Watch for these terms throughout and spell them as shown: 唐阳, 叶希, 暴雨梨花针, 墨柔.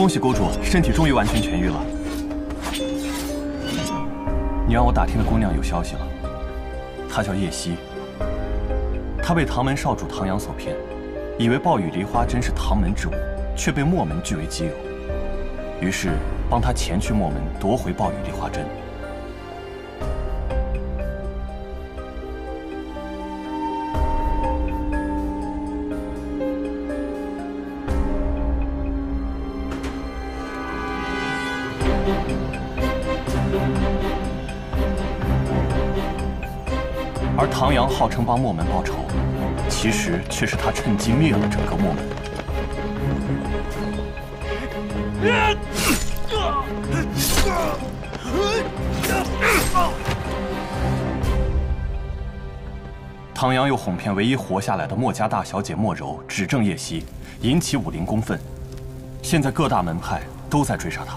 恭喜公主，身体终于完全痊愈了。你让我打听的姑娘有消息了，她叫叶希，她被唐门少主唐阳所骗，以为暴雨梨花针是唐门之物，却被墨门据为己有，于是帮他前去墨门夺回暴雨梨花针。 而唐阳号称帮墨门报仇，其实却是他趁机灭了整个墨门。唐阳又哄骗唯一活下来的墨家大小姐墨柔指证叶希，引起武林公愤。现在各大门派都在追杀他。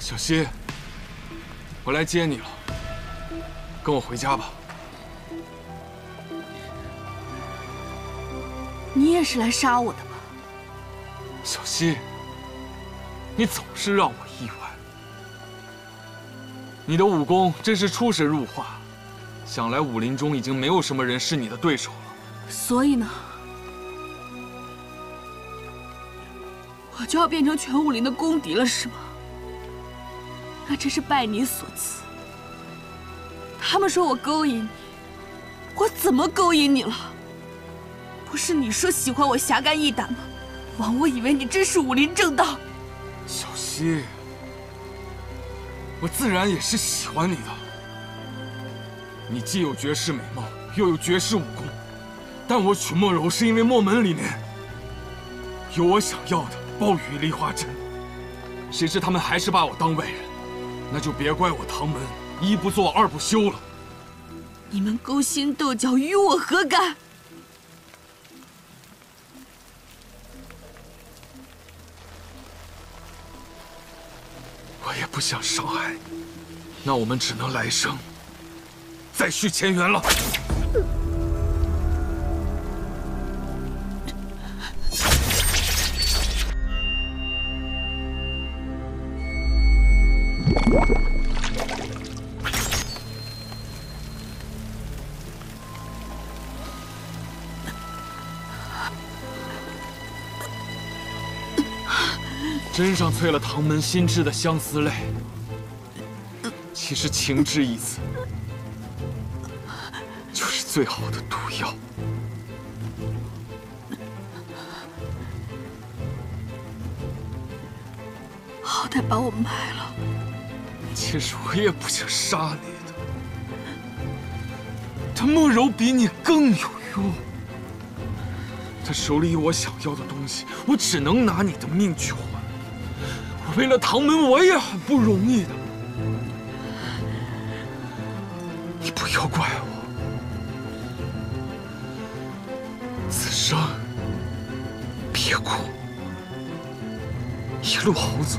小希，我来接你了，跟我回家吧。你也是来杀我的吧？小希，你总是让我意外。你的武功真是出神入化，想来武林中已经没有什么人是你的对手了。所以呢，我就要变成全武林的公敌了，是吗？ 那真是拜你所赐。他们说我勾引你，我怎么勾引你了？不是你说喜欢我侠肝义胆吗？枉我以为你真是武林正道。小希，我自然也是喜欢你的。你既有绝世美貌，又有绝世武功，但我娶墨柔是因为墨门里面有我想要的暴雨梨花针，谁知他们还是把我当外人。 那就别怪我唐门一不做二不休了。你们勾心斗角与我何干？我也不想伤害你，那我们只能来生再续前缘了。身上淬了唐门心知的相思泪，其实情之一字，就是最好的毒药。好歹把我卖了。其实我也不想杀你的，但慕柔比你更有用。她手里有我想要的东西，我只能拿你的命去换。 为了唐门，我也很不容易的。你不要怪我，此生别哭，一路好走。